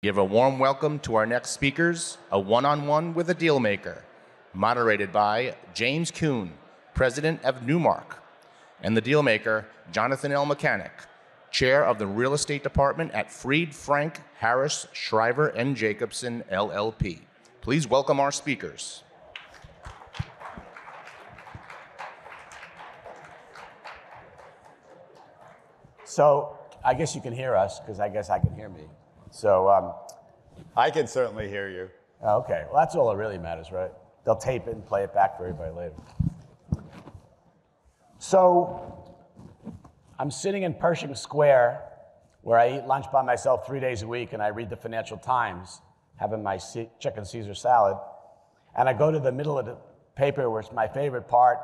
Give a warm welcome to our next speakers, a one-on-one with a dealmaker, moderated by James Kuhn, president of Newmark, and the dealmaker, Jonathan L. Mechanic, chair of the real estate department at Fried, Frank, Harris, Shriver and Jacobson, LLP. Please welcome our speakers. So I guess you can hear us, because I guess I can hear me. So I can certainly hear you. Okay, well, that's all that really matters, right? They'll tape it and play it back for everybody later. So I'm sitting in Pershing Square, where I eat lunch by myself 3 days a week, and I read the Financial Times, having my chicken Caesar salad. And I go to the middle of the paper, where it's my favorite part,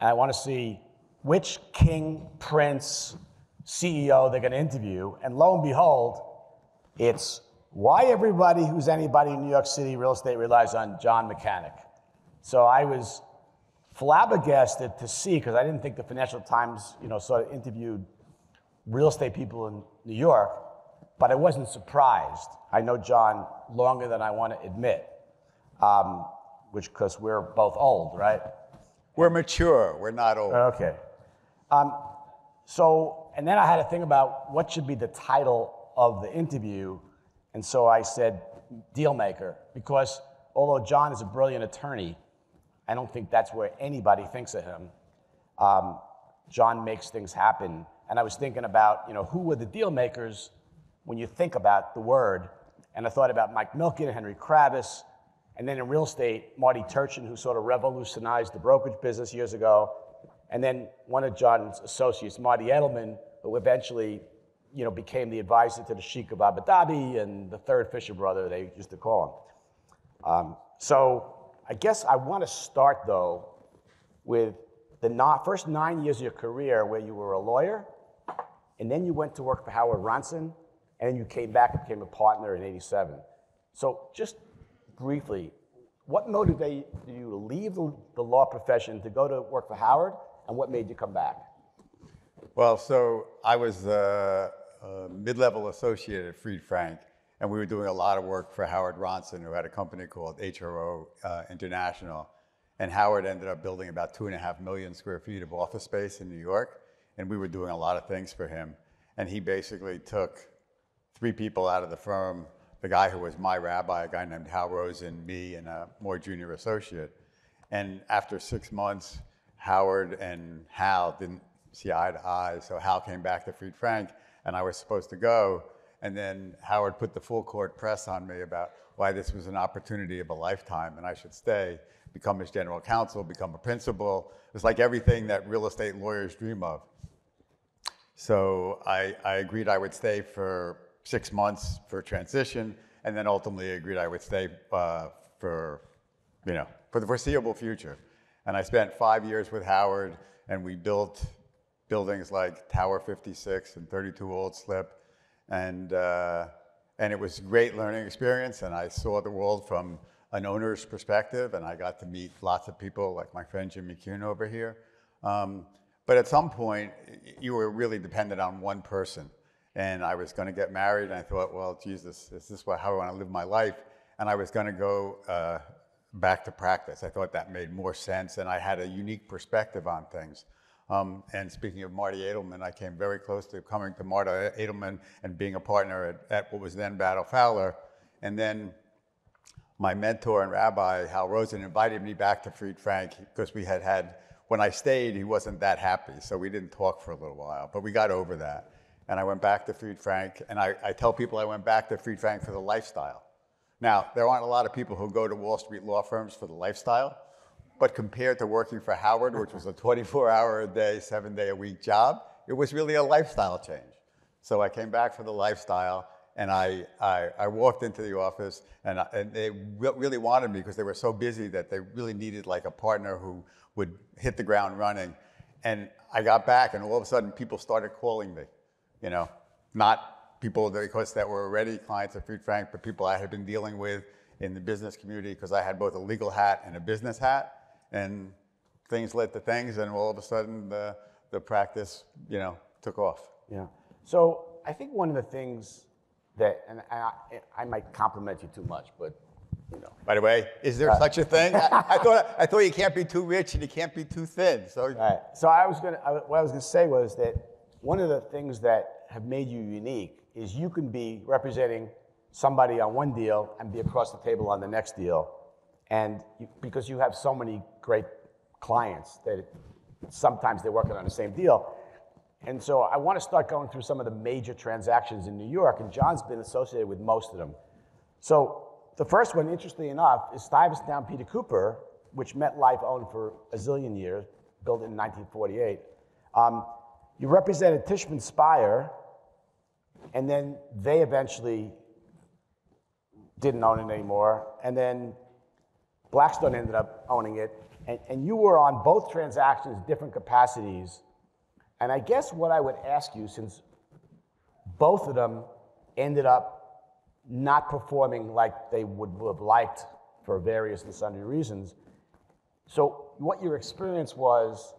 and I want to see which king, prince, CEO they're going to interview. And lo and behold, it's why everybody who's anybody in New York City real estate relies on John Mechanic. So I was flabbergasted to see, because I didn't think the Financial Times, sort of interviewed real estate people in New York, but I wasn't surprised. I know John longer than I want to admit, because we're both old, right? We're mature, we're not old. Okay. And then I had to think about what should be the title of the interview, and so I said dealmaker, because although John is a brilliant attorney, I don't think that's where anybody thinks of him. John makes things happen, and I was thinking about, who were the dealmakers when you think about the word, and I thought about Mike Milken, Henry Kravis, and then in real estate, Marty Turchin, who sort of revolutionized the brokerage business years ago, and then one of John's associates, Marty Edelman, who eventually became the advisor to the Sheikh of Abu Dhabi and the third Fisher brother, they used to call him. So I guess I want to start, though, with the first 9 years of your career where you were a lawyer, and then you went to work for Howard Ronson, and you came back and became a partner in 87. So just briefly, what motivated you to leave the law profession to go to work for Howard, and what made you come back? Well, so I was a mid-level associate at Fried Frank, and we were doing a lot of work for Howard Ronson, who had a company called HRO International. And Howard ended up building about 2.5 million square feet of office space in New York, and we were doing a lot of things for him. And he basically took 3 people out of the firm, the guy who was my rabbi, a guy named Hal Rosen, me, and a more junior associate. And after 6 months, Howard and Hal didn't see eye to eye, so Hal came back to Fried Frank, and I was supposed to go, and then Howard put the full court press on me about why this was an opportunity of a lifetime, and I should stay, become his general counsel, become a principal. It was like everything that real estate lawyers dream of. So I agreed I would stay for 6 months for transition, and then ultimately agreed I would stay for the foreseeable future. And I spent 5 years with Howard, and we built buildings like Tower 56 and 32 Old Slip. And it was a great learning experience, and I saw the world from an owner's perspective, and I got to meet lots of people, like my friend Jimmy Kuhn over here. But at some point, you were really dependent on one person. And I was gonna get married, and I thought, well, Jesus, is this how I wanna live my life? And I was gonna go back to practice. I thought that made more sense, and I had a unique perspective on things. And speaking of Marty Edelman, I came very close to coming to Marty Edelman and being a partner at what was then Battle Fowler. And then my mentor and rabbi, Hal Rosen, invited me back to Fried Frank because we had, when I stayed, he wasn't that happy. So we didn't talk for a little while, but we got over that. And I went back to Fried Frank, and I tell people I went back to Fried Frank for the lifestyle. Now, there aren't a lot of people who go to Wall Street law firms for the lifestyle. But compared to working for Howard, which was a 24-hour-a-day, 7-day-a-week job, it was really a lifestyle change. So I came back for the lifestyle, and I walked into the office, and they really wanted me because they were so busy that they really needed like a partner who would hit the ground running. And I got back, and all of a sudden, people started calling me, not people that were already clients of Fried Frank, but people I had been dealing with in the business community because I had both a legal hat and a business hat. And things led to things, and all of a sudden the practice, took off. Yeah. So I think one of the things that, and I might compliment you too much, but you know. By the way, is there such a thing? I thought you can't be too rich and you can't be too thin. So, right. So what I was gonna say was that one of the things that have made you unique is you can be representing somebody on one deal and be across the table on the next deal, and because you have so many great clients that sometimes they're working on the same deal. And so I want to start going through some of the major transactions in New York, and John's been associated with most of them. So the first one, interestingly enough, is Stuyvesant Peter Cooper, which MetLife owned for a zillion years, built in 1948. You represented Tishman Speyer, and then they eventually didn't own it anymore, and then Blackstone ended up owning it, and you were on both transactions, different capacities. And I guess what I would ask you, since both of them ended up not performing like they would have liked for various and sundry reasons, so what your experience was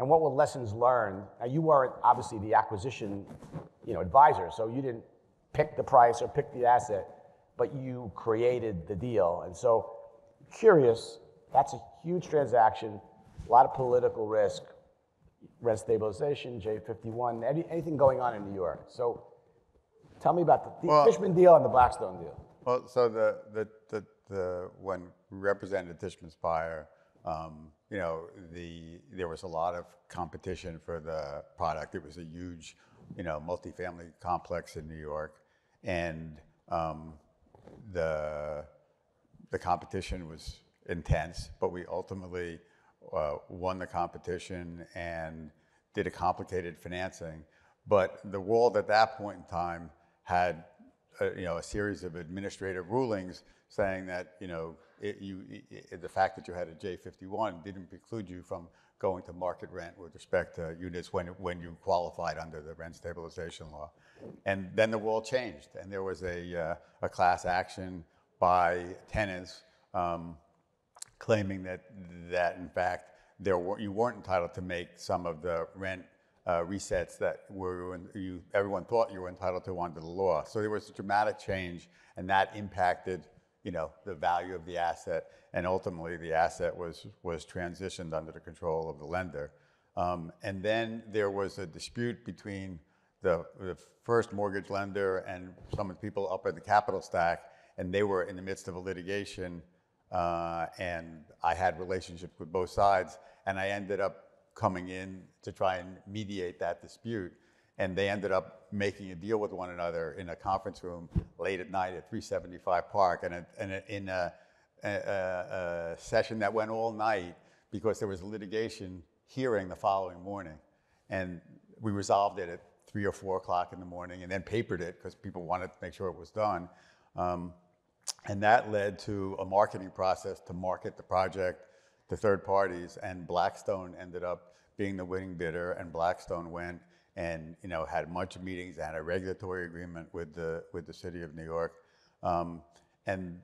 and what were lessons learned. Now, you weren't obviously the acquisition advisor, so you didn't pick the price or pick the asset, but you created the deal. And so, curious, that's a huge transaction, a lot of political risk, rent stabilization, J51, anything going on in New York. So tell me about the Tishman deal and the Blackstone deal. Well, so the when represented Tishman Speyer, there was a lot of competition for the product. It was a huge, multifamily complex in New York, and the competition was intense, but we ultimately won the competition and did a complicated financing. But the world at that point in time had a series of administrative rulings saying that the fact that you had a J51 didn't preclude you from going to market rent with respect to units when you qualified under the rent stabilization law. And then the world changed, and there was a class action by tenants claiming that in fact you weren't entitled to make some of the rent resets that everyone thought you were entitled to under the law. So there was a dramatic change, and that impacted the value of the asset, and ultimately the asset was transitioned under the control of the lender. And then there was a dispute between the first mortgage lender and some of the people up in the capital stack, and they were in the midst of a litigation. And I had relationships with both sides, and I ended up coming in to try and mediate that dispute. And they ended up making a deal with one another in a conference room late at night at 375 Park, in a session that went all night because there was a litigation hearing the following morning. And we resolved it at 3 or 4 o'clock in the morning, and then papered it because people wanted to make sure it was done. And that led to a marketing process to market the project to third parties, and Blackstone ended up being the winning bidder, and Blackstone went and had a bunch of meetings, had a regulatory agreement with the city of New York, and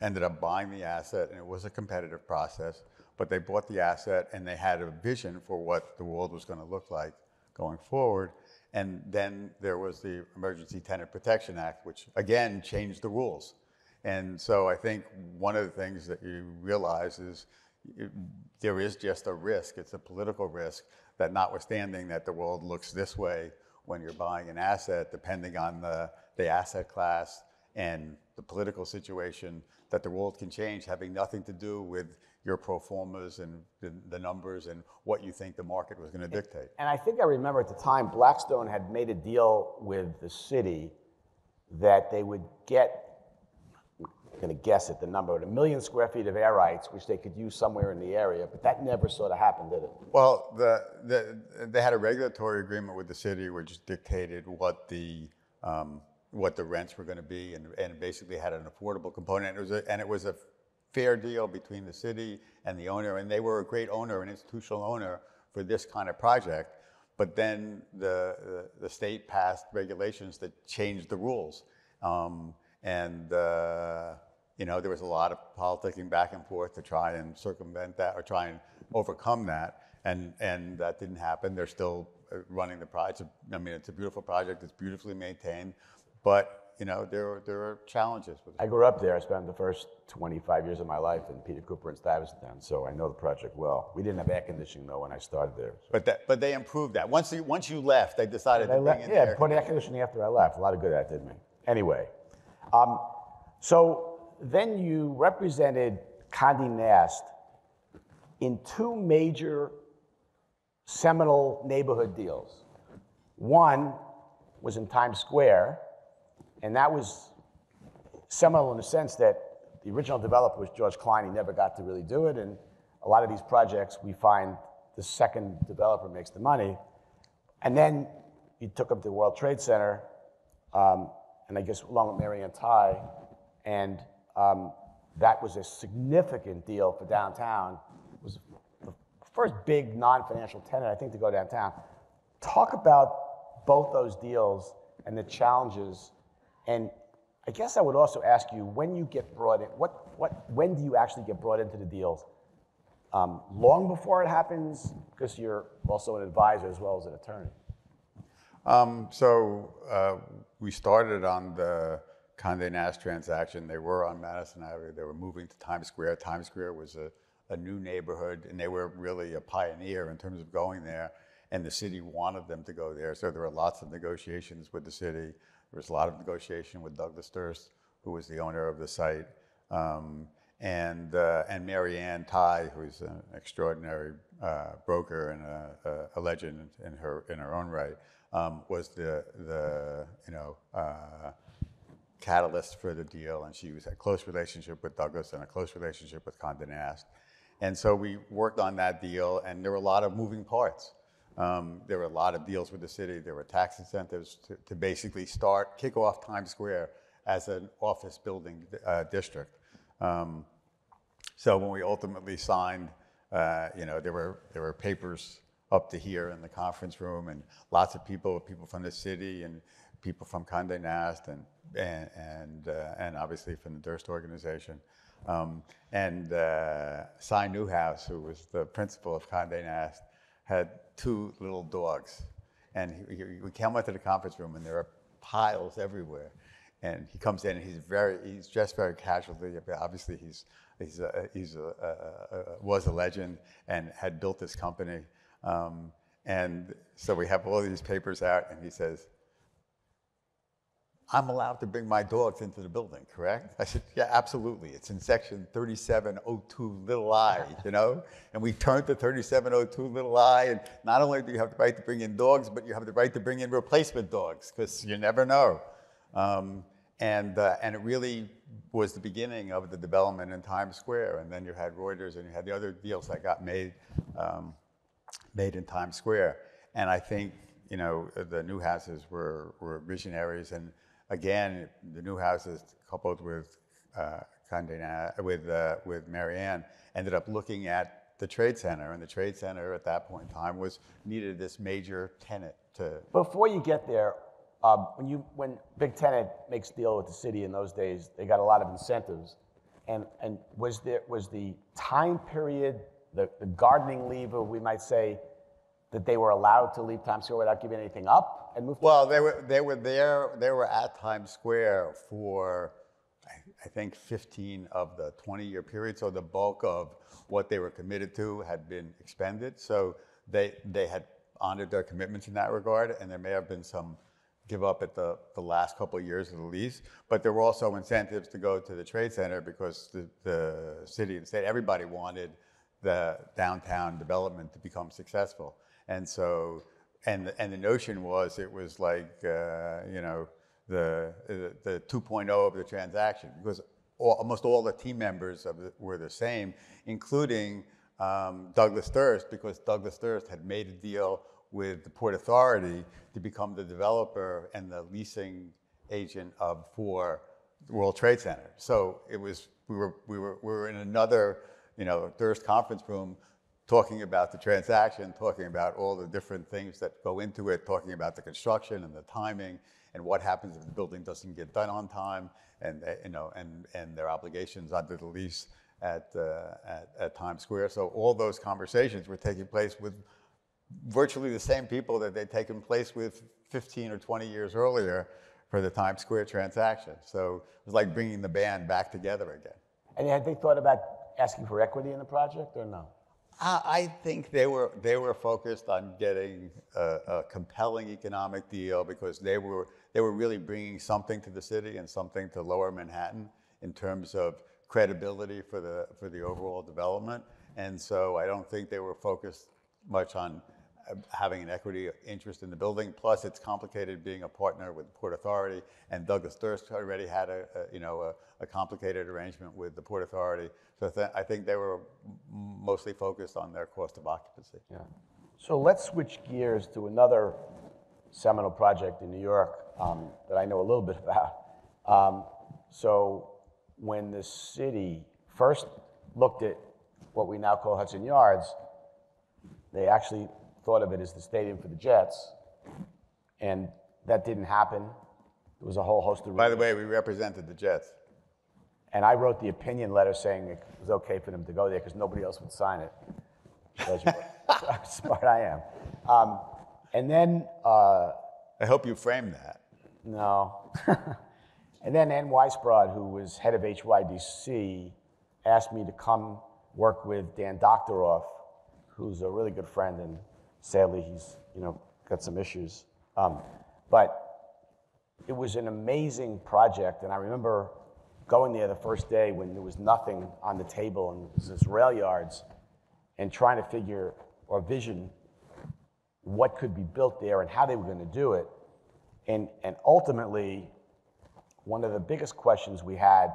ended up buying the asset, and it was a competitive process, but they bought the asset and they had a vision for what the world was gonna look like going forward. And then there was the Emergency Tenant Protection Act, which again changed the rules. And so I think one of the things that you realize is there is just a risk. It's a political risk that, notwithstanding that the world looks this way when you're buying an asset, depending on the asset class and the political situation, that the world can change, having nothing to do with your pro formas and the numbers and what you think the market was going to dictate. And I think I remember at the time Blackstone had made a deal with the city that they would get, I'm going to guess at the number, but 1 million square feet of air rights, which they could use somewhere in the area, but that never sort of happened, did it? Well, they had a regulatory agreement with the city which dictated what the rents were going to be, and basically had an affordable component. It was a fair deal between the city and the owner, and they were a great owner, an institutional owner for this kind of project. But then the state passed regulations that changed the rules. There was a lot of politicking back and forth to try and circumvent that or try and overcome that, and that didn't happen. They're still running the project. I mean, it's a beautiful project. It's beautifully maintained, but You know, there are challenges with it. I grew up there. I spent the first 25 years of my life in Peter Cooper and Stuyvesant, so I know the project well. We didn't have air conditioning though when I started there. So. But they improved that. Once you left, they decided to bring in air put air conditioning after I left. A lot of good at that, didn't we? Anyway, so then you represented Condé Nast in two major seminal neighborhood deals. One was in Times Square, and that was seminal in the sense that the original developer was George Klein. He never got to really do it, and a lot of these projects we find the second developer makes the money. And then you took up the World Trade Center, and I guess along with Mary Ann Tai, and that was a significant deal for downtown. It was the first big non-financial tenant, I think, to go downtown. Talk about both those deals and the challenges. And I guess I would also ask you, when you get brought in, when do you actually get brought into the deals? Long before it happens, because you're also an advisor as well as an attorney. We started on the Condé Nast transaction. They were on Madison Avenue. They were moving to Times Square. Times Square was a new neighborhood, and they were really a pioneer in terms of going there, and the city wanted them to go there. So there were lots of negotiations with the city. There was a lot of negotiation with Douglas Durst, who was the owner of the site, and Mary Ann Tai, who's an extraordinary broker and a legend in her own right, was the catalyst for the deal, and she was a close relationship with Douglas and a close relationship with Condé Nast, and so we worked on that deal, and there were a lot of moving parts. There were a lot of deals with the city. There were tax incentives to basically kick off Times Square as an office building district. So when we ultimately signed, there were papers up to here in the conference room, and lots of people from the city and people from Condé Nast and obviously from the Durst organization. Cy Newhouse, who was the principal of Condé Nast, had two little dogs, and we came into the conference room, and there are piles everywhere. And he comes in, and he's dressed very casually. Obviously, he was a legend and had built this company. And so we have all these papers out, and he says, "I'm allowed to bring my dogs into the building, correct?" I said, "Yeah, absolutely. It's in section 3702 little I, you know?" And we turned to 3702 little I, and not only do you have the right to bring in dogs, but you have the right to bring in replacement dogs, because you never know. And it really was the beginning of the development in Times Square. And then you had Reuters, and you had the other deals that got made in Times Square. And I think, the Newhouses were visionaries, and again, the Newhouses, coupled with with Mary Ann, ended up looking at the Trade Center, and the Trade Center at that point in time needed this major tenant to. Before you get there, when big tenant makes deal with the city in those days, they got a lot of incentives, and was the time period, the gardening leave, we might say, that they were allowed to leave Times Square without giving anything up? Well, they were at Times Square for, I think, 15 of the 20-year period. So the bulk of what they were committed to had been expended. So they had honored their commitments in that regard, and there may have been some give up at the last couple of years of the lease. But there were also incentives to go to the Trade Center, because the city and state, everybody wanted the downtown development to become successful. And so. And the notion was it was like, the 2.0 of the transaction, because almost all the team members were the same, including Douglas Durst, because Douglas Durst had made a deal with the Port Authority to become the developer and the leasing agent for the World Trade Center. So it was we were in another Durst conference room, talking about the transaction, talking about all the different things that go into it, talking about the construction and the timing, and what happens if the building doesn't get done on time, and their obligations under the lease at Times Square. So all those conversations were taking place with virtually the same people that they'd taken place with 15 or 20 years earlier, for the Times Square transaction. So it was like bringing the band back together again. And had they thought about asking for equity in the project or no? I think they were focused on getting a compelling economic deal because they were really bringing something to the city and something to Lower Manhattan in terms of credibility for the overall development. And so I don't think they were focused much on having an equity interest in the building. Plus, it's complicated being a partner with the Port Authority, and Douglas Durst already had a complicated arrangement with the Port Authority. So I think they were mostly focused on their cost of occupancy. Yeah. So let's switch gears to another seminal project in New York that I know a little bit about. So when the city first looked at what we now call Hudson Yards, they actually thought of it as the stadium for the Jets, and that didn't happen. There was a whole host of... By the way, we represented the Jets. And I wrote the opinion letter saying it was okay for them to go there because nobody else would sign it. That's how smart I am. And then... I hope you framed that. No. And then Ann Weisbrod, who was head of HYDC, asked me to come work with Dan Doctoroff, who's a really good friend, and sadly, he's got some issues. But it was an amazing project, and I remember going there the first day when there was nothing on the table, and it was this rail yards, and trying to figure or vision what could be built there and how they were going to do it. And ultimately, one of the biggest questions we had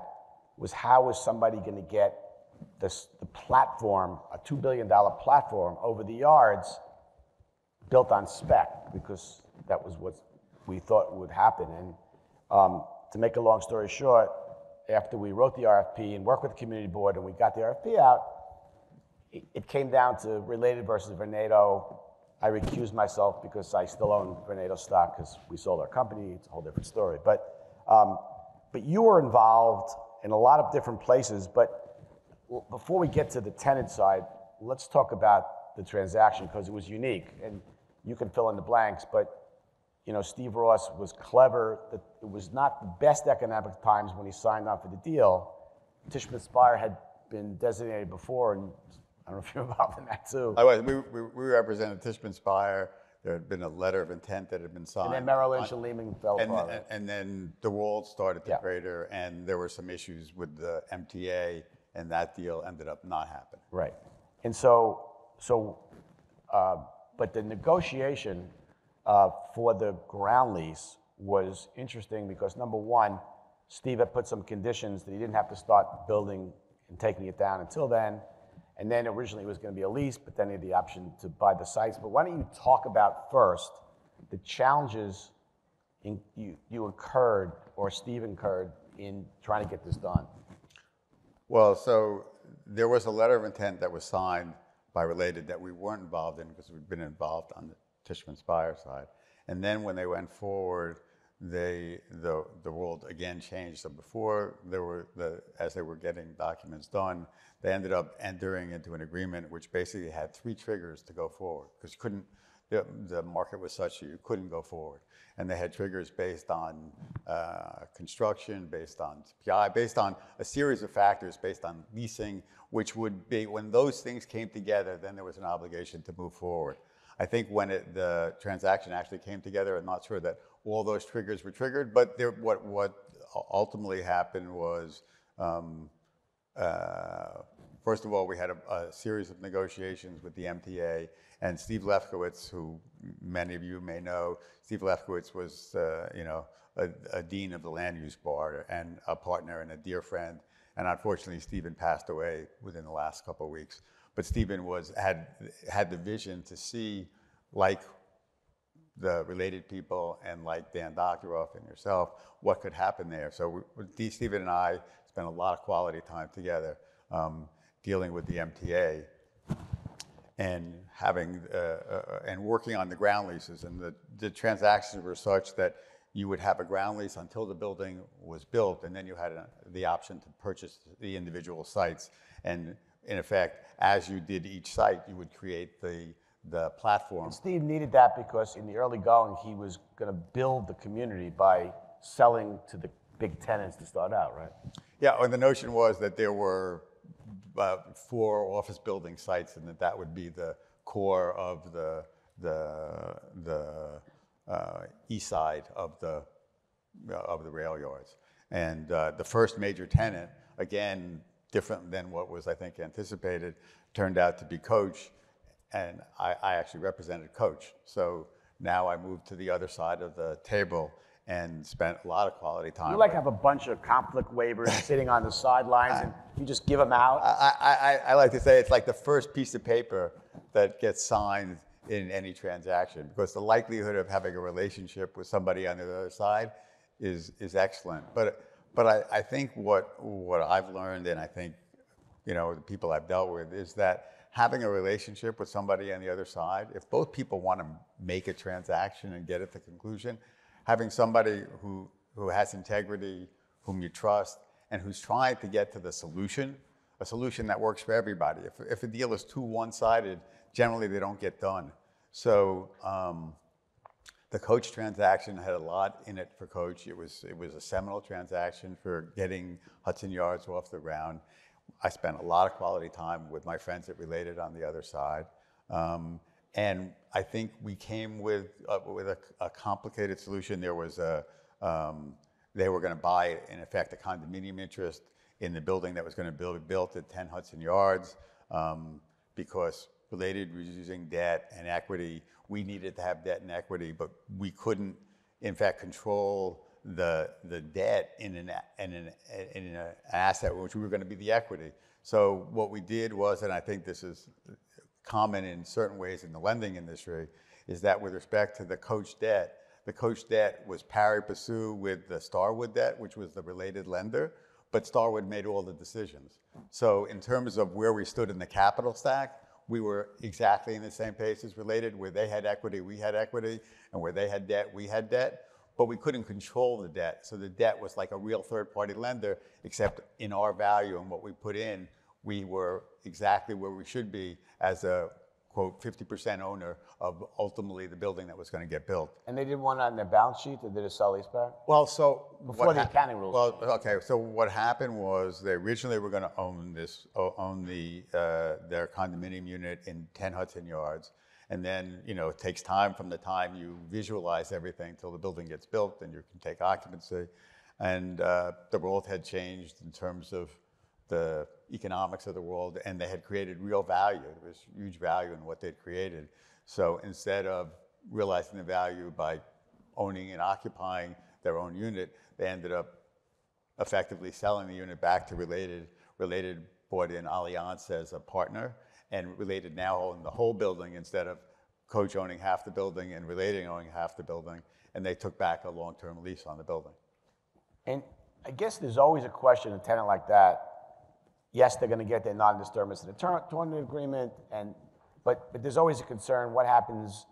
was how was somebody going to get the platform, a $2 billion platform over the yards, built on spec, because that was what we thought would happen. And to make a long story short, after we wrote the RFP and worked with the community board and we got the RFP out, it came down to Related versus Vornado. I recused myself because I still own Vornado stock because we sold our company. It's a whole different story. But you were involved in a lot of different places. But before we get to the tenant side, let's talk about the transaction because it was unique. And you can fill in the blanks, but Steve Ross was clever. That it was not the best economic times when he signed on for the deal. Tishman Speyer had been designated before, and I don't know if you're involved in that too. I was. We represented Tishman Speyer. There had been a letter of intent that had been signed. And then Merrill Lynch and Lehman fell apart. And then DeWalt started to crater, and there were some issues with the MTA, and that deal ended up not happening. Right. And but the negotiation for the ground lease was interesting because, number one, Steve had put some conditions that he didn't have to start building and taking it down until then. And then originally it was going to be a lease, but then he had the option to buy the sites. But why don't you talk about first the challenges you incurred or Steve incurred in trying to get this done? Well, so there was a letter of intent that was signed by Related that we weren't involved in because we'd been involved on the Tishman Speyer side. And then when they went forward, the world again changed. So before as they were getting documents done, they ended up entering into an agreement which basically had three triggers to go forward because you couldn't. The market was such that you couldn't go forward, and they had triggers based on construction, based on TPI, based on a series of factors, based on leasing, which would be when those things came together, then there was an obligation to move forward. I think when the transaction actually came together, I'm not sure that all those triggers were triggered, but what ultimately happened was, first of all, we had a series of negotiations with the MTA, and Steve Lefkowitz, who many of you may know. Steve Lefkowitz was, a dean of the land use board and a partner and a dear friend. And unfortunately, Stephen passed away within the last couple of weeks. But Stephen had the vision to see, like the Related people and like Dan Doctoroff and yourself, what could happen there. So Stephen and I spent a lot of quality time together. Dealing with the MTA and having and working on the ground leases, and the transactions were such that you would have a ground lease until the building was built, and then you had the option to purchase the individual sites. And in effect, as you did each site, you would create the platform. And Steve needed that because in the early going, he was going to build the community by selling to the big tenants to start out, right? Yeah, and the notion was that there were 4 office building sites, and that would be the core of the east side of the rail yards. And the first major tenant, again, different than what was, I think, anticipated, turned out to be Coach, and I actually represented Coach. So now I moved to the other side of the table and spent a lot of quality time. You like have a bunch of conflict waivers sitting on the sidelines, and you just give them out? I like to say it's like the first piece of paper that gets signed in any transaction, because the likelihood of having a relationship with somebody on the other side is excellent. But I think what I've learned, and I think, you know, the people I've dealt with, is that having a relationship with somebody on the other side, if both people want to make a transaction and get it to conclusion, having somebody who has integrity, whom you trust, and who's trying to get to the solution, a solution that works for everybody. If a deal is too one-sided, generally they don't get done. So the Coach transaction had a lot in it for Coach. It was a seminal transaction for getting Hudson Yards off the ground. I spent a lot of quality time with my friends that related on the other side. And I think we came with a complicated solution. There was they were going to buy, in effect, a condominium interest in the building that was going to be built at 10 Hudson Yards. Because Related was using debt and equity. We needed to have debt and equity, but we couldn't, in fact, control the debt in an asset, which we were going to be the equity. So what we did was, and I think this is common in certain ways in the lending industry, is that with respect to the Coach debt was pari passu with the Starwood debt, which was the related lender, but Starwood made all the decisions. So in terms of where we stood in the capital stack, we were exactly in the same place as Related. Where they had equity, we had equity, and where they had debt, we had debt, but we couldn't control the debt. So the debt was like a real third-party lender, except in our value and what we put in, we were exactly where we should be as a, quote, 50% owner of ultimately the building that was going to get built. And they did one on their balance sheet, they did a sell-leaseback? Well, so... Before the accounting rules. Well, okay, so what happened was they originally were going to own their condominium unit in 10 Hudson Yards. And then, you know, it takes time from the time you visualize everything till the building gets built and you can take occupancy. And the world had changed in terms of the economics of the world, and they had created real value. There was huge value in what they'd created. So instead of realizing the value by owning and occupying their own unit, they ended up effectively selling the unit back to Related. Related bought in Allianz as a partner, and Related now owned the whole building instead of Coach owning half the building and Related owning half the building, and they took back a long-term lease on the building. And I guess there's always a question, a tenant like that, yes, they're going to get their non-disturbance in the tenant agreement, but there's always a concern, what happens,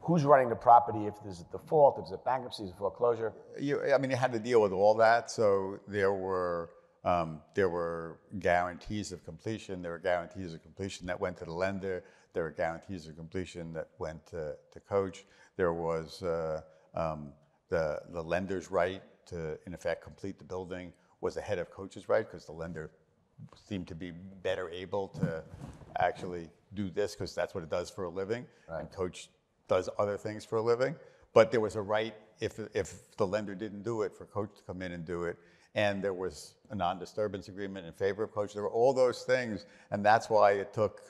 who's running the property if there's a default, if there's a bankruptcy, a foreclosure? I mean, you had to deal with all that, so there were guarantees of completion, there were guarantees of completion that went to the lender, there were guarantees of completion that went to Coach, there was the lender's right to, in effect, complete the building was ahead of Coach's right, because the lender seem to be better able to actually do this because that's what it does for a living. Right. And Coach does other things for a living. But there was a right, if the lender didn't do it, for Coach to come in and do it. And there was a non-disturbance agreement in favor of Coach. There were all those things. And that's why it took,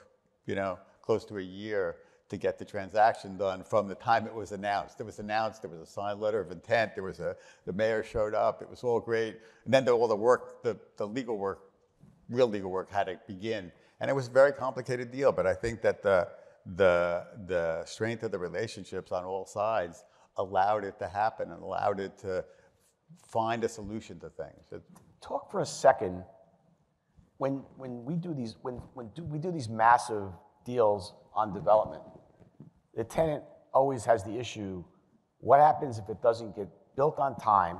you know, close to a year to get the transaction done from the time it was announced. It was announced, there was a signed letter of intent, there was the mayor showed up, it was all great. And then all the work, the legal work, real legal work had to begin, and it was a very complicated deal. But I think that the strength of the relationships on all sides allowed it to happen and allowed it to find a solution to things. Talk for a second. When we do these massive deals on development, the tenant always has the issue: what happens if it doesn't get built on time?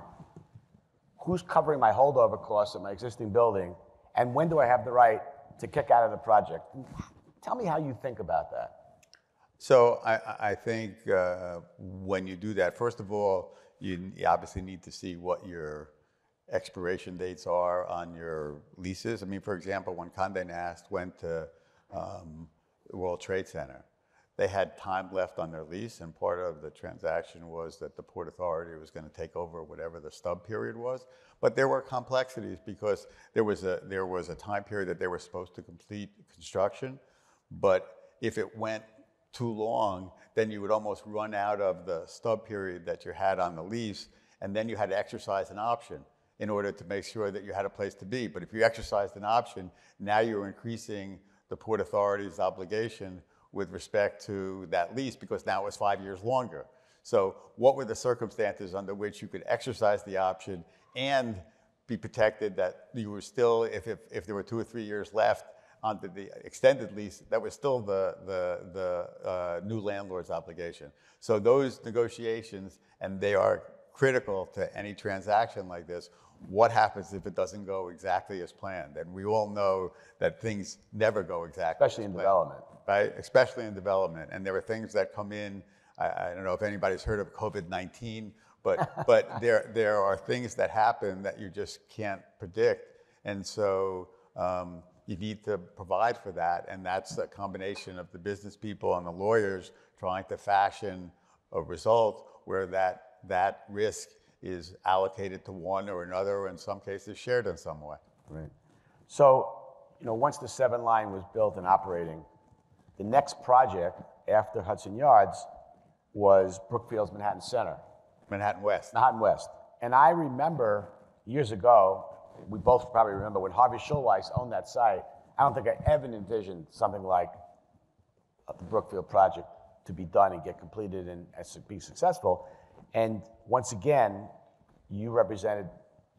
Who's covering my holdover costs of my existing building? And when do I have the right to kick out of the project? Tell me how you think about that. So I think when you do that, first of all, you obviously need to see what your expiration dates are on your leases. I mean, for example, when Condé Nast went to the World Trade Center, they had time left on their lease, and part of the transaction was that the Port Authority was going to take over whatever the stub period was. But there were complexities because there was a time period that they were supposed to complete construction, but if it went too long, then you would almost run out of the stub period that you had on the lease, and then you had to exercise an option in order to make sure that you had a place to be. But if you exercised an option, now you're increasing the Port Authority's obligation with respect to that lease, because now it's 5 years longer. So what were the circumstances under which you could exercise the option and be protected that you were still, if there were 2 or 3 years left under the extended lease, that was still the new landlord's obligation. So those negotiations, and they are critical to any transaction like this. What happens if it doesn't go exactly as planned? And we all know that things never go exactly as planned. Especially in development. Right? Especially in development. And there are things that come in. I don't know if anybody's heard of COVID-19, but there are things that happen that you just can't predict. And so you need to provide for that. And that's a combination of the business people and the lawyers trying to fashion a result where that risk is allocated to one or another, or in some cases shared in some way. Right. So, you know, once the 7 line was built and operating, the next project after Hudson Yards was Brookfield's Manhattan Center. Manhattan West. Manhattan West. And I remember years ago, we both probably remember, when Harvey Schulweis owned that site, I don't think I ever envisioned something like the Brookfield project to be done and get completed and be successful. And once again, you represented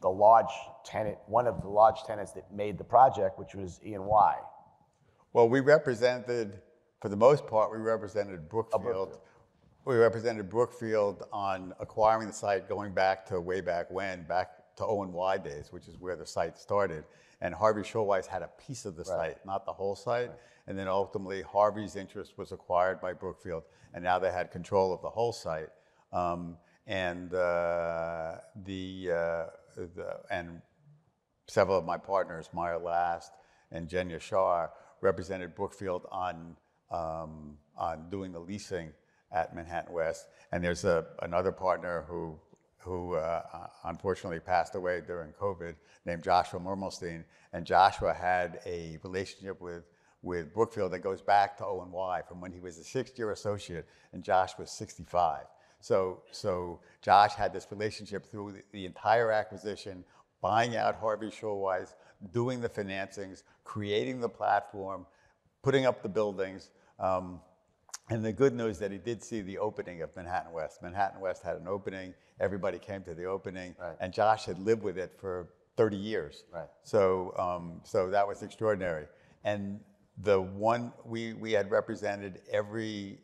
the large tenant, one of the large tenants that made the project, which was E&Y. Well, we represented, for the most part, we represented Brookfield. We represented Brookfield on acquiring the site, going back to way back when, back to O&Y days, which is where the site started. And Harvey Schulweis had a piece of the site, not the whole site. Right. And then ultimately, Harvey's interest was acquired by Brookfield, and now they had control of the whole site. And several of my partners, Meyer Last and Jenya Shah, represented Brookfield on doing the leasing at Manhattan West. And there's another partner who unfortunately passed away during COVID, named Joshua Mermelstein. And Joshua had a relationship with Brookfield that goes back to O&Y from when he was a 6th-year associate, and Josh was 65. So Josh had this relationship through the entire acquisition, buying out Harvey Schulweis, doing the financings, creating the platform, putting up the buildings. And the good news that he did see the opening of Manhattan West. Manhattan West had an opening. Everybody came to the opening. Right. And Josh had lived with it for 30 years. Right. So that was extraordinary. And the one we had represented every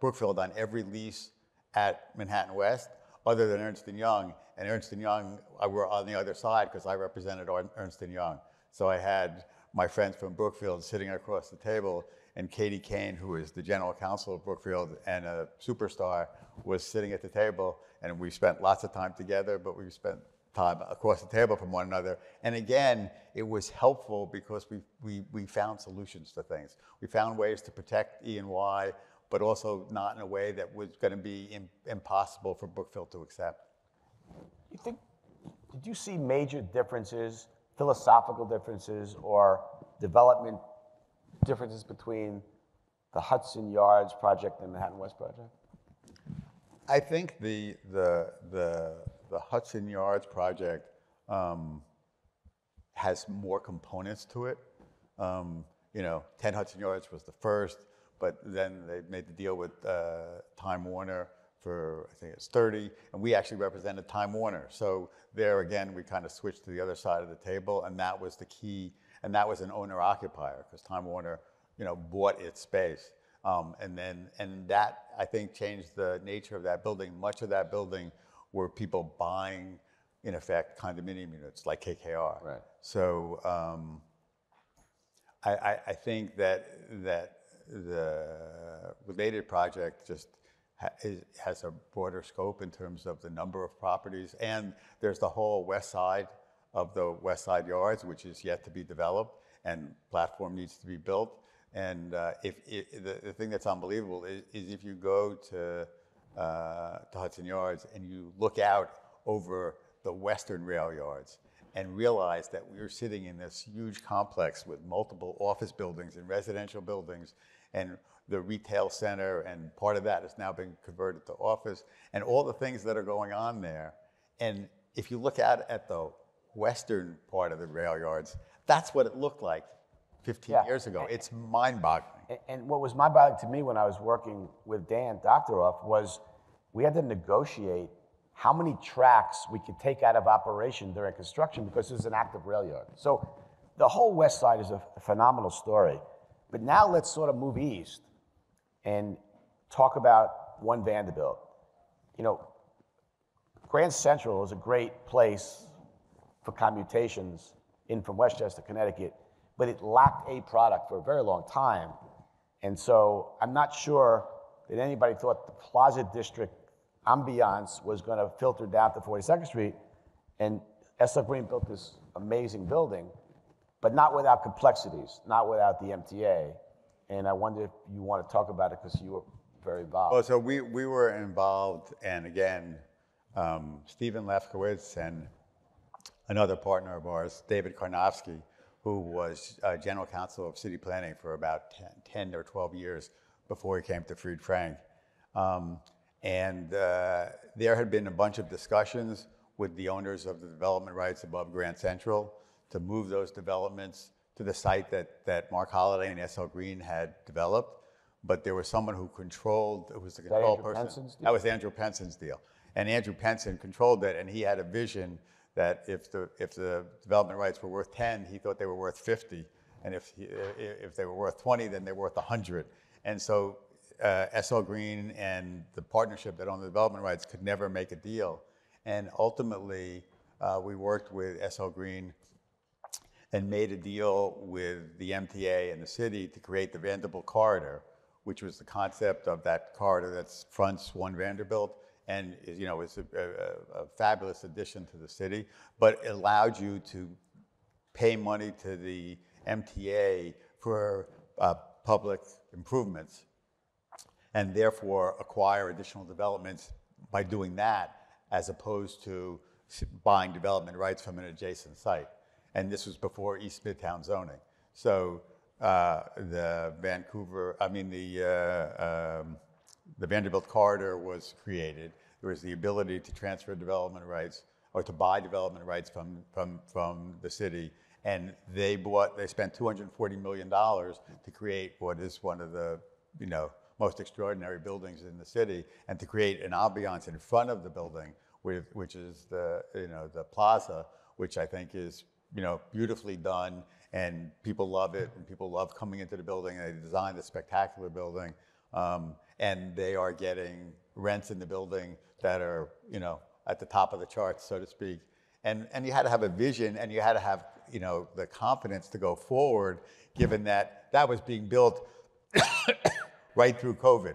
Brookfield on every lease at Manhattan West, other than Ernst & Young. And Ernst & Young were on the other side because I represented Ernst & Young. So I had my friends from Brookfield sitting across the table, and Katie Kane, who is the general counsel of Brookfield and a superstar, was sitting at the table. And we spent lots of time together, but we spent time across the table from one another. And again, it was helpful because we found solutions to things. We found ways to protect E&Y, but also not in a way that was going to be impossible for Brookfield to accept. Did you see major differences, philosophical differences, or development differences between the Hudson Yards project and the Manhattan West project? I think the Hudson Yards project has more components to it. 10 Hudson Yards was the first. But then they made the deal with Time Warner for, I think it's 30, and we actually represented Time Warner. So there again, we kind of switched to the other side of the table, and that was the key, and that was an owner-occupier, because Time Warner, bought its space. And that, I think, changed the nature of that building. Much of that building were people buying, in effect, condominium units, like KKR. Right. So I think that the related project just has a broader scope in terms of the number of properties. And there's the whole west side of the West Side Yards, which is yet to be developed, and platform needs to be built. And the thing that's unbelievable is if you go to Hudson Yards and you look out over the Western rail yards and realize that we're sitting in this huge complex with multiple office buildings and residential buildings, and the retail center, and part of that has now been converted to office, and all the things that are going on there. And if you look out at the western part of the rail yards, that's what it looked like 15 years ago. It's mind-boggling. And what was mind-boggling to me when I was working with Dan Doctoroff was we had to negotiate how many tracks we could take out of operation during construction because it was an active rail yard. So the whole west side is a phenomenal story. But now let's sort of move east and talk about One Vanderbilt. You know, Grand Central is a great place for commutations in from Westchester, Connecticut, but it lacked a product for a very long time. And so I'm not sure that anybody thought the Plaza District ambiance was going to filter down to 42nd Street, and SL Green built this amazing building, but not without complexities, not without the MTA. And I wonder if you want to talk about it because you were very involved. Well, so we were involved, and again, Stephen Lefkowitz and another partner of ours, David Karnofsky, who was general counsel of city planning for about 10 or 12 years before he came to Fried Frank. There had been a bunch of discussions with the owners of the development rights above Grand Central to move those developments to the site that Mark Holliday and SL Green had developed. But there was someone who controlled, who was the control person. That was Andrew Penson's deal. And Andrew Penson controlled it, and he had a vision that if the development rights were worth 10, he thought they were worth 50, and if they were worth 20, then they were worth 100. And so SL Green and the partnership that owned the development rights could never make a deal. And ultimately, we worked with SL Green and made a deal with the MTA and the city to create the Vanderbilt Corridor, which was the concept of that corridor that fronts One Vanderbilt. And you know, it's a fabulous addition to the city, but it allowed you to pay money to the MTA for public improvements, and therefore acquire additional developments by doing that, as opposed to buying development rights from an adjacent site. And this was before East Midtown zoning. So the Vanderbilt Corridor was created. There was the ability to transfer development rights, or to buy development rights from the city. And they spent $240 million to create what is one of the, you know, most extraordinary buildings in the city, and to create an ambiance in front of the building, which is the, you know, the plaza, which I think is, you know, beautifully done, and people love it, and people love coming into the building. They designed a spectacular building. And they are getting rents in the building that are, you know, at the top of the charts, so to speak. And you had to have a vision, and you had to have, you know, the confidence to go forward, given that that was being built right through COVID.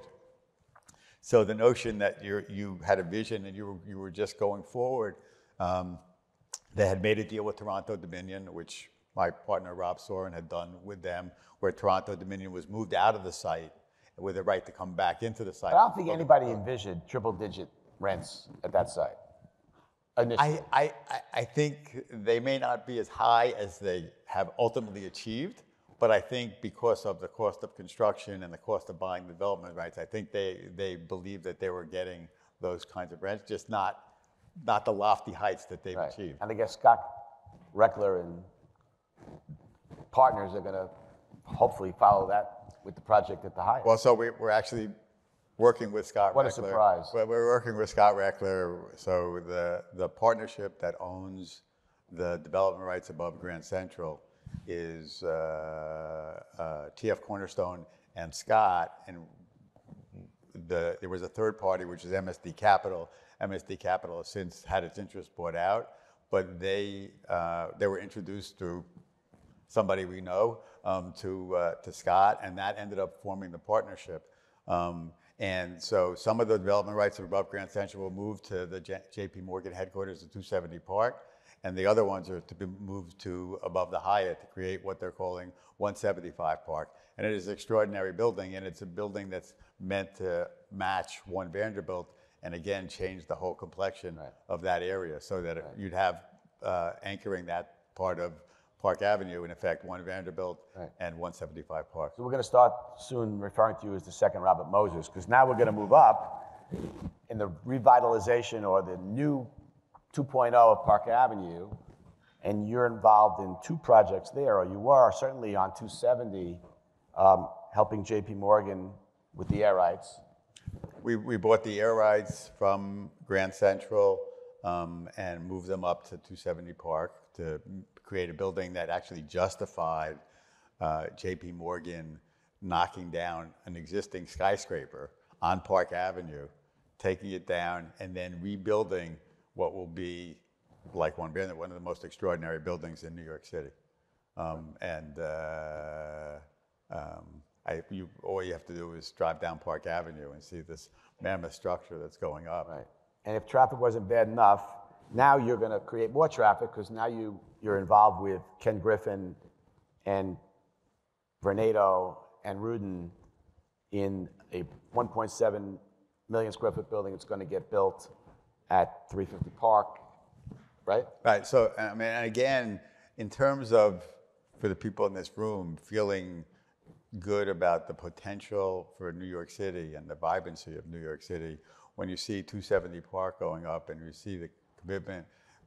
So the notion that you had a vision and you were just going forward, they had made a deal with Toronto Dominion, which my partner Rob Sorin had done with them, where Toronto Dominion was moved out of the site with the right to come back into the site. But I don't think anybody envisioned triple-digit rents at that site initially. I think they may not be as high as they have ultimately achieved, but I think because of the cost of construction and the cost of buying development rights, I think they believed that they were getting those kinds of rents, just not the lofty heights that they've achieved. And I guess Scott Reckler and partners are going to hopefully follow that with the project at the Hyatt. Well, so we're actually working with Scott Reckler. What a surprise. Well, we're working with Scott Reckler. So the partnership that owns the development rights above Grand Central is TF Cornerstone and Scott, and there was a third party, which is MSD Capital. MSD Capital has since had its interest bought out, but they were introduced through somebody we know to Scott, and that ended up forming the partnership. And so some of the development rights of above ground extension will move to the JP Morgan headquarters at 270 Park, and the other ones are to be moved to above the Hyatt to create what they're calling 175 Park. And it is an extraordinary building, and it's a building that's meant to match One Vanderbilt and again change the whole complexion of that area, so that you'd have anchoring that part of Park Avenue, in effect, One Vanderbilt and 175 Park. So we're going to start soon referring to you as the second Robert Moses, because now we're going to move up in the revitalization or the new 2.0 of Park Avenue, and you're involved in two projects there, or you were certainly on 270, helping JP Morgan with the air rights. We bought the air rights from Grand Central and moved them up to 270 Park to create a building that actually justified JP Morgan knocking down an existing skyscraper on Park Avenue, taking it down, and then rebuilding what will be, like One Vanderbilt, one of the most extraordinary buildings in New York City. All you have to do is drive down Park Avenue and see this mammoth structure that's going up. Right. And if traffic wasn't bad enough, now you're going to create more traffic, because now you're involved with Ken Griffin and Vornado and Rudin in a 1.7 million square foot building that's going to get built at 350 Park, right? Right. So, I mean, and again, in terms of, for the people in this room, feeling good about the potential for New York City and the vibrancy of New York City, when you see 270 Park going up and you see the commitment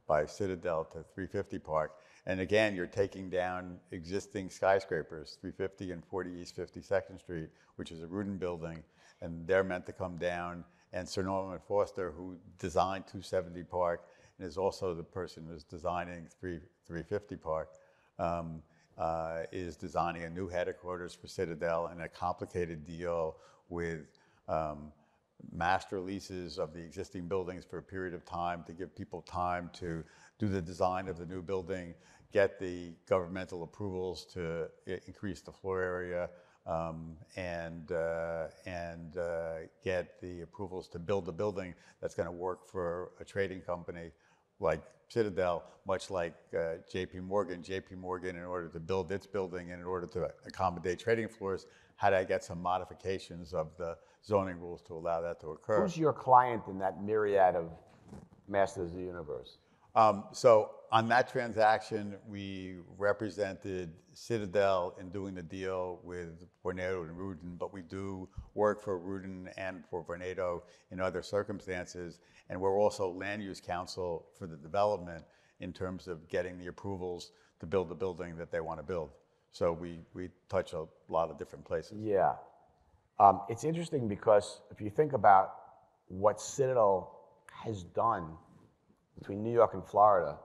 by Citadel to 350 Park, and again, you're taking down existing skyscrapers, 350 and 40 East 52nd Street, which is a Rudin building, and they're meant to come down, and Sir Norman Foster, who designed 270 Park, and is also the person who's designing 350 Park, is designing a new headquarters for Citadel and a complicated deal with master leases of the existing buildings for a period of time to give people time to do the design of the new building, get the governmental approvals to increase the floor area, and get the approvals to build a building that's going to work for a trading company like Citadel, much like JP Morgan. JP Morgan, in order to build its building and in order to accommodate trading floors, had to get some modifications of the zoning rules to allow that to occur. Who's your client in that myriad of masters of the universe? So on that transaction, we represented Citadel in doing the deal with Vornado and Rudin, but we do work for Rudin and for Vornado in other circumstances. And we're also land use counsel for the development in terms of getting the approvals to build the building that they want to build. So we touch a lot of different places. Yeah. It's interesting, because if you think about what Citadel has done between New York and Florida,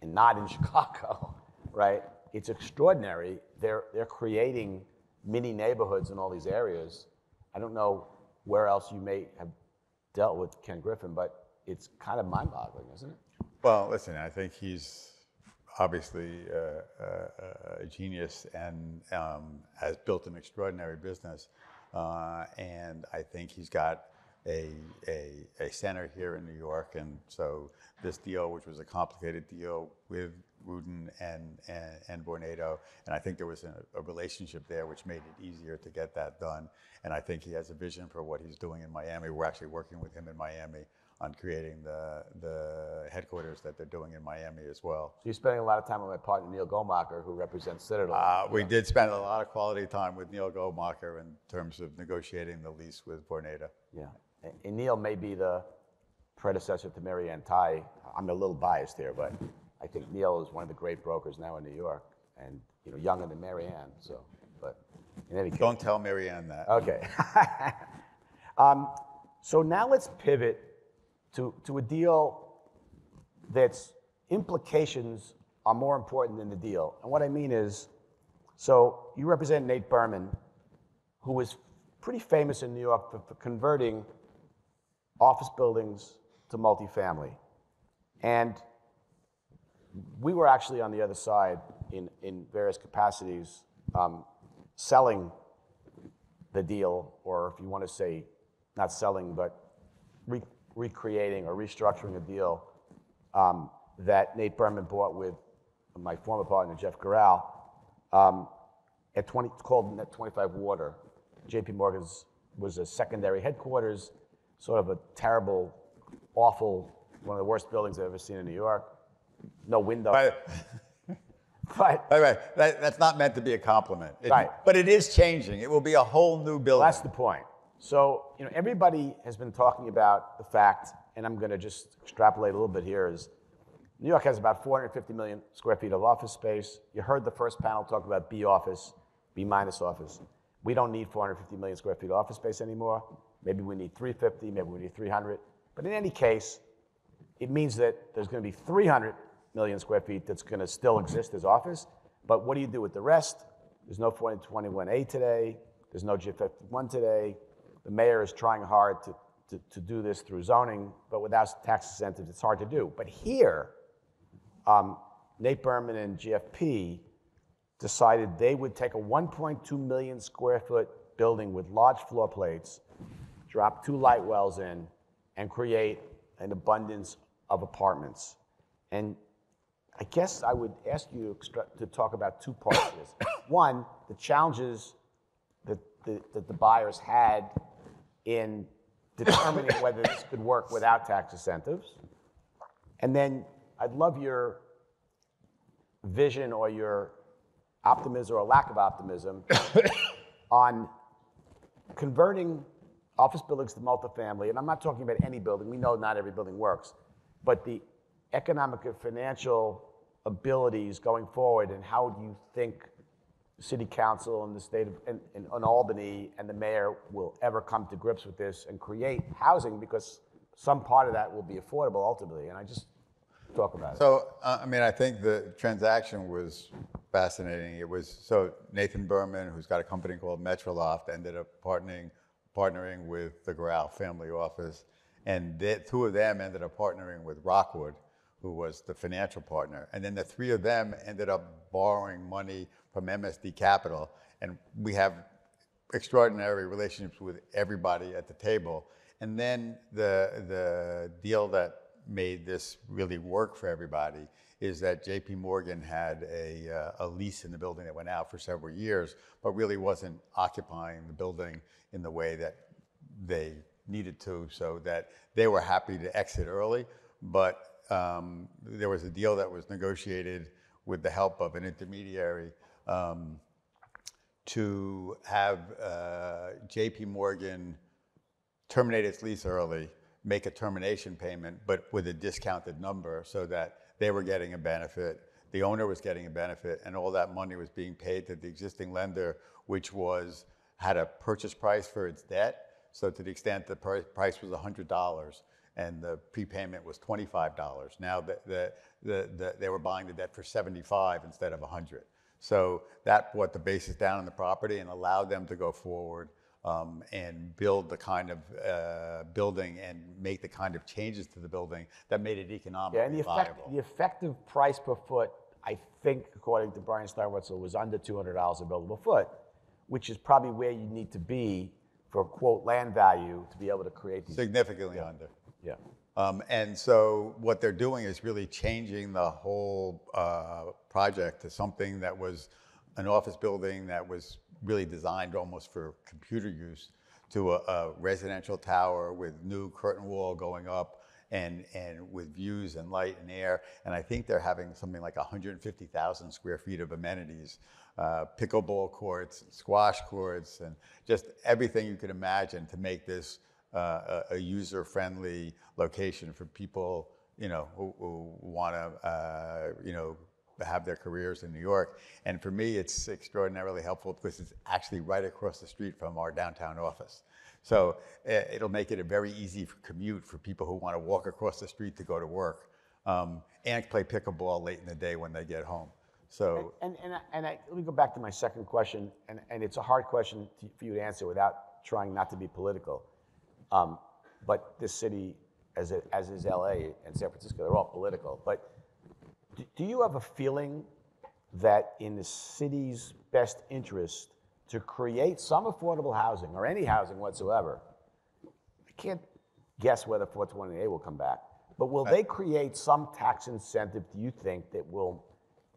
and not in Chicago, right? It's extraordinary. They're creating mini neighborhoods in all these areas. I don't know where else you may have dealt with Ken Griffin, but it's kind of mind-boggling, isn't it? Well, listen, I think he's obviously a genius and has built an extraordinary business. And I think he's got a center here in New York, and so this deal, which was a complicated deal with Rudin and Vornado, and I think there was a relationship there which made it easier to get that done. And I think he has a vision for what he's doing in Miami. We're actually working with him in Miami on creating the headquarters that they're doing in Miami as well. So you're spending a lot of time with my partner, Neil Goldmacher, who represents Citadel. We did spend a lot of quality time with Neil Goldmacher in terms of negotiating the lease with Vornado. Yeah, and Neil may be the predecessor to Mary Ann Tai. I'm a little biased here, but I think Neil is one of the great brokers now in New York, and you know, younger than Mary Ann, so, but in any case. Don't tell Mary Ann that. Okay. So now let's pivot to a deal that's implications are more important than the deal. And what I mean is, so you represent Nate Berman, who was pretty famous in New York for converting office buildings to multifamily. And we were actually on the other side in various capacities, selling the deal, or if you want to say not selling, but recreating or restructuring a deal that Nate Berman bought with my former partner, Jeff Corral, it's called Net 25 Water. JP Morgan's was a secondary headquarters, sort of a terrible, awful, one of the worst buildings I've ever seen in New York. No window. By the way, that's not meant to be a compliment. But it is changing. It will be a whole new building. That's the point. So, you know, everybody has been talking about the fact, and I'm going to just extrapolate a little bit here, is New York has about 450 million square feet of office space. You heard the first panel talk about B office, B minus office. We don't need 450 million square feet of office space anymore. Maybe we need 350, maybe we need 300. But in any case, it means that there's going to be 300 million square feet that's going to still exist as office. But what do you do with the rest? There's no 421A today. There's no J51 today. The mayor is trying hard to do this through zoning, but without tax incentives, it's hard to do. But here, Nate Berman and GFP decided they would take a 1.2 million square foot building with large floor plates, drop two light wells in, and create an abundance of apartments. And I guess I would ask you to talk about two parts of this. One, the challenges that the buyers had in determining whether this could work without tax incentives. And then I'd love your vision or your optimism or lack of optimism on converting office buildings to multifamily. And I'm not talking about any building. We know not every building works. But the economic and financial abilities going forward, and how do you think city council and the state of in Albany and the mayor will ever come to grips with this and create housing, because some part of that will be affordable ultimately. And I just talk about it. So, I mean, I think the transaction was fascinating. It was, so Nathan Berman, who's got a company called Metroloft, ended up partnering with the Corral family office. And the two of them ended up partnering with Rockwood, who was the financial partner. And then the three of them ended up borrowing money from MSD Capital. And we have extraordinary relationships with everybody at the table. And then the deal that made this really work for everybody is that JP Morgan had a lease in the building that went out for several years, but really wasn't occupying the building in the way that they needed to, so that they were happy to exit early. But there was a deal that was negotiated with the help of an intermediary to have JP Morgan terminate its lease early, make a termination payment, but with a discounted number so that they were getting a benefit, the owner was getting a benefit, and all that money was being paid to the existing lender, which was had a purchase price for its debt. So to the extent the price was $100, and the prepayment was $25. Now they were buying the debt for $75 instead of $100. So that brought the basis down on the property and allowed them to go forward and build the kind of building and make the kind of changes to the building that made it economically viable. Yeah, and the effective price per foot, I think, according to Brian Starwitzel, was under $200 a buildable foot, which is probably where you need to be for, quote, land value to be able to create these. Significantly under. Yeah. And so what they're doing is really changing the whole project to something that was an office building that was really designed almost for computer use to a residential tower with new curtain wall going up and with views and light and air. And I think they're having something like 150,000 square feet of amenities, pickleball courts, squash courts, and just everything you could imagine to make this a user-friendly location for people, you know, who want to, you know, have their careers in New York. And for me, it's extraordinarily helpful because it's actually right across the street from our downtown office. So it'll make it a very easy commute for people who want to walk across the street to go to work and play pickleball late in the day when they get home. So let me go back to my second question, and it's a hard question for you to answer without trying not to be political. But this city, as is LA and San Francisco, they're all political. But do you have a feeling that in the city's best interest to create some affordable housing or any housing whatsoever can't guess whether 421A will come back, but will they create some tax incentive, do you think, that will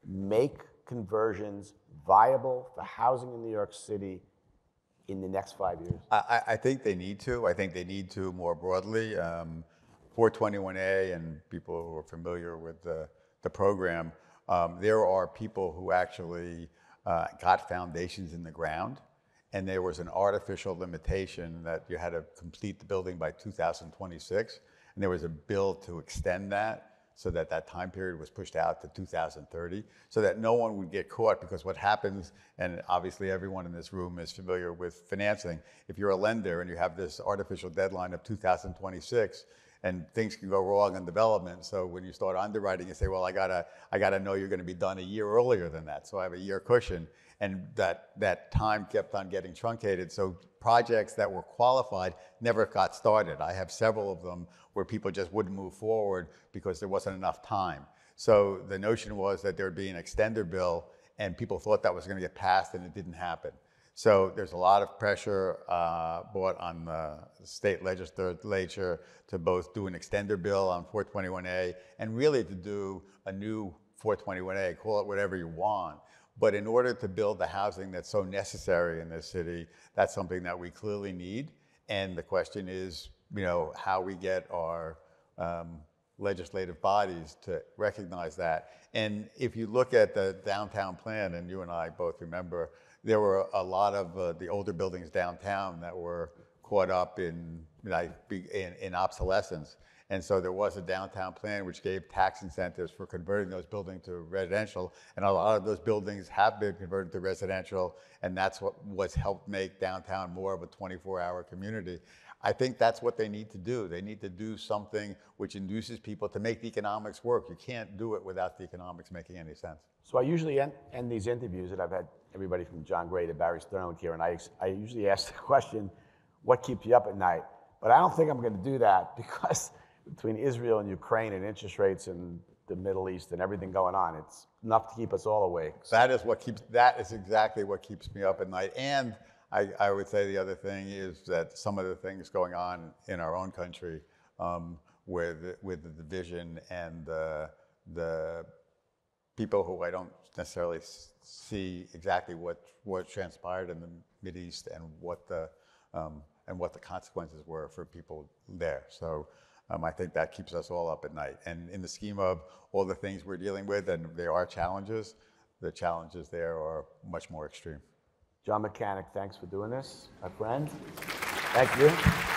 make conversions viable for housing in New York City in the next 5 years? I think they need to. I think they need to more broadly. 421A, and people who are familiar with the program, there are people who actually got foundations in the ground, and there was an artificial limitation that you had to complete the building by 2026, and there was a bill to extend that so that that time period was pushed out to 2030, so that no one would get caught, because what happens, and obviously everyone in this room is familiar with financing, if you're a lender and you have this artificial deadline of 2026, and things can go wrong in development. So when you start underwriting, you say, well, I gotta know you're gonna be done a year earlier than that. So I have a year cushion. And that time kept on getting truncated. So projects that were qualified never got started. I have several of them where people just wouldn't move forward because there wasn't enough time. So the notion was that there'd be an extender bill, and people thought that was gonna get passed, and it didn't happen. So there's a lot of pressure brought on the state legislature to both do an extender bill on 421A and really to do a new 421A, call it whatever you want. But in order to build the housing that's so necessary in this city, that's something that we clearly need. And the question is, you know, how we get our legislative bodies to recognize that. And if you look at the downtown plan, and you and I both remember, there were a lot of the older buildings downtown that were caught up in obsolescence. And so there was a downtown plan which gave tax incentives for converting those buildings to residential. And a lot of those buildings have been converted to residential, and that's what's helped make downtown more of a 24-hour community. I think that's what they need to do. They need to do something which induces people to make the economics work. You can't do it without the economics making any sense. So I usually end these interviews, and I've had everybody from John Gray to Barry Sternwick here, and I usually ask the question, what keeps you up at night? But I don't think I'm gonna do that, because between Israel and Ukraine and interest rates and the Middle East and everything going on, it's enough to keep us all awake. That is exactly what keeps me up at night. And I would say the other thing is that some of the things going on in our own country with the division and the people who I don't necessarily see exactly what transpired in the Middle East and what the consequences were for people there. So I think that keeps us all up at night. And in the scheme of all the things we're dealing with, and there are challenges, the challenges there are much more extreme. John Mechanic, thanks for doing this, my friend. Thank you.